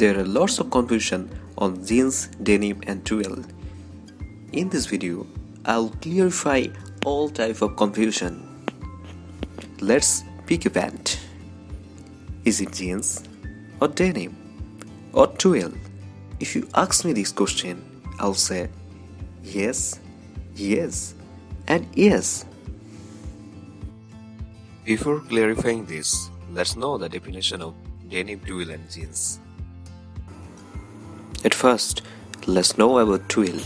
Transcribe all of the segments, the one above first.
There are lots of confusion on jeans, denim and twill. In this video, I'll clarify all type of confusion. Let's pick a pant. Is it jeans or denim or twill? If you ask me this question, I'll say yes, yes and yes. Before clarifying this, let's know the definition of denim, twill and jeans. At first, let's know about twill.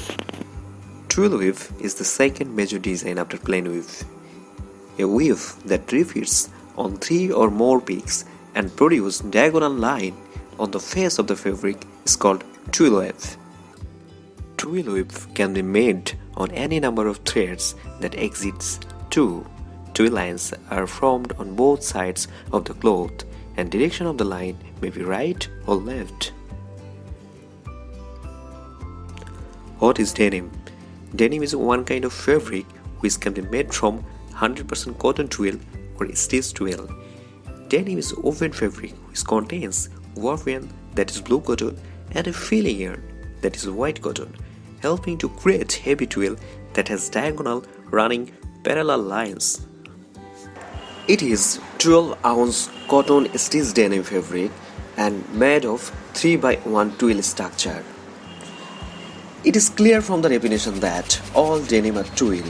Twill weave is the second major design after plain weave. A weave that repeats on three or more peaks and produces diagonal line on the face of the fabric is called twill weave. Twill weave can be made on any number of threads that exceeds 2. Twill lines are formed on both sides of the cloth and direction of the line may be right or left. What is denim? Denim is one kind of fabric which can be made from 100% cotton twill or stitch twill. Denim is woven fabric which contains woven, that is blue cotton, and a filling yarn, that is white cotton, helping to create heavy twill that has diagonal running parallel lines. It is 12-ounce cotton stitch denim fabric and made of 3x1 twill structure. It is clear from the definition that all denim are twill.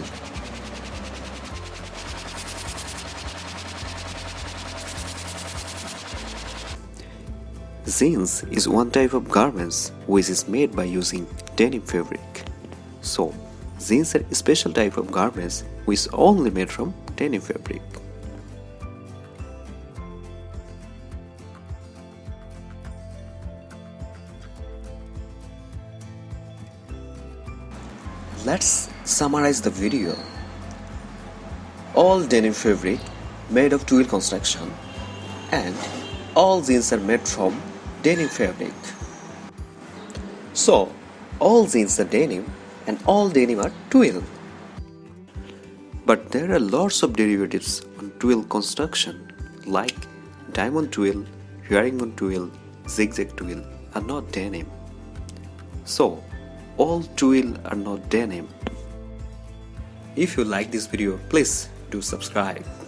Jeans is one type of garments which is made by using denim fabric. So, jeans are a special type of garments which is only made from denim fabric. Let's summarize the video. All denim fabric made of twill construction and all jeans are made from denim fabric. So, all jeans are denim and all denim are twill. But there are lots of derivatives on twill construction like diamond twill, herringbone twill, zigzag twill are not denim. So, all twill are not denim. If you like this video, please do subscribe.